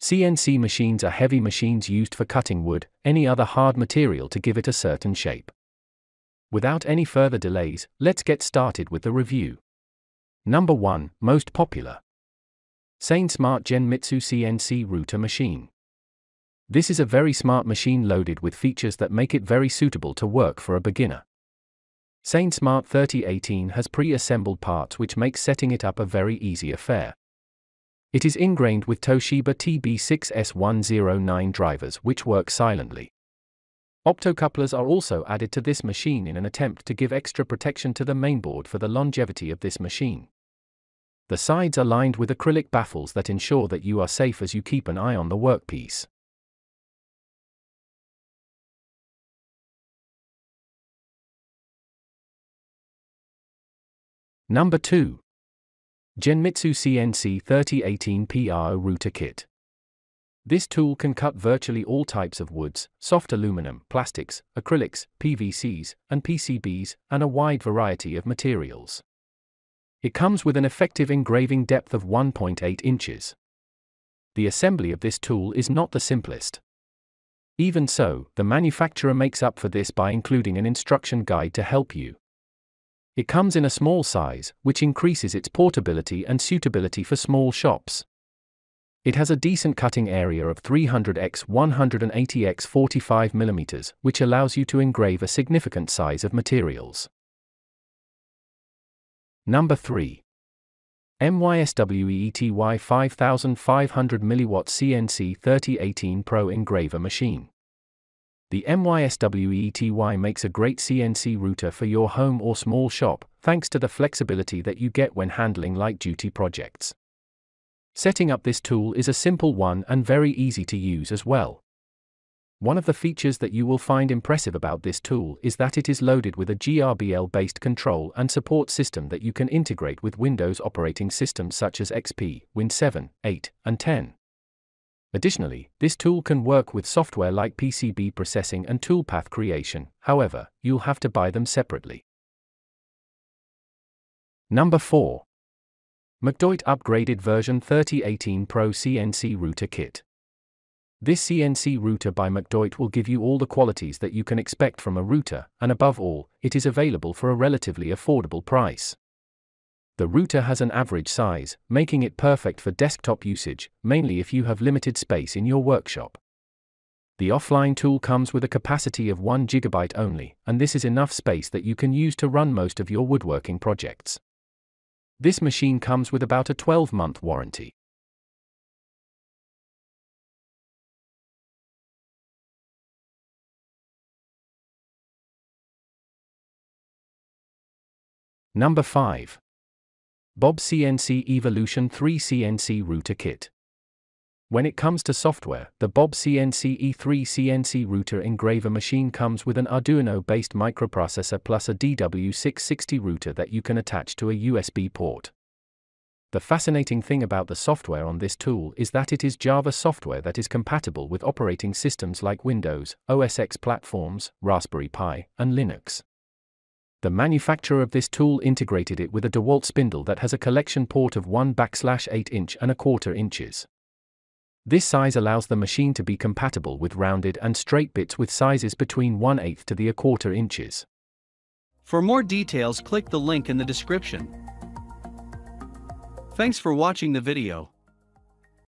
CNC machines are heavy machines used for cutting wood, any other hard material to give it a certain shape. Without any further delays, let's get started with the review. Number 1, most popular. SainSmart Genmitsu CNC Router Machine. This is a very smart machine loaded with features that make it very suitable to work for a beginner. SainSmart 3018 has pre-assembled parts which makes setting it up a very easy affair. It is ingrained with Toshiba TB6S109 drivers which work silently. Optocouplers are also added to this machine in an attempt to give extra protection to the mainboard for the longevity of this machine. The sides are lined with acrylic baffles that ensure that you are safe as you keep an eye on the workpiece. Number 2. Genmitsu CNC 3018 PRO Router Kit. This tool can cut virtually all types of woods, soft aluminum, plastics, acrylics, PVCs, and PCBs, and a wide variety of materials. It comes with an effective engraving depth of 1.8 inches. The assembly of this tool is not the simplest. Even so, the manufacturer makes up for this by including an instruction guide to help you. It comes in a small size, which increases its portability and suitability for small shops. It has a decent cutting area of 300x180x45mm, which allows you to engrave a significant size of materials. Number 3. MYSWEETY 5500mW CNC 3018 Pro Engraver Machine. The MYSWEETY makes a great CNC router for your home or small shop, thanks to the flexibility that you get when handling light-duty projects. Setting up this tool is a simple one and very easy to use as well. One of the features that you will find impressive about this tool is that it is loaded with a GRBL-based control and support system that you can integrate with Windows operating systems such as XP, Win 7, 8, and 10. Additionally, this tool can work with software like PCB processing and toolpath creation, however, you'll have to buy them separately. Number 4. Mcwdoit Upgraded Version 3018 Pro CNC Router Kit. This CNC router by Mcwdoit will give you all the qualities that you can expect from a router, and above all, it is available for a relatively affordable price. The router has an average size, making it perfect for desktop usage, mainly if you have limited space in your workshop. The offline tool comes with a capacity of 1 GB only, and this is enough space that you can use to run most of your woodworking projects. This machine comes with about a 12-month warranty. Number 5. Bob CNC Evolution 3 CNC Router Kit. When it comes to software, the Bob CNC E3 CNC Router Engraver Machine comes with an Arduino-based microprocessor plus a DW660 router that you can attach to a USB port. The fascinating thing about the software on this tool is that it is Java software that is compatible with operating systems like Windows, OS X platforms, Raspberry Pi, and Linux. The manufacturer of this tool integrated it with a DeWalt spindle that has a collection port of 1/8.25 inches. This size allows the machine to be compatible with rounded and straight bits with sizes between 1/8 to 1/4 inches. For more details, click the link in the description. Thanks for watching the video.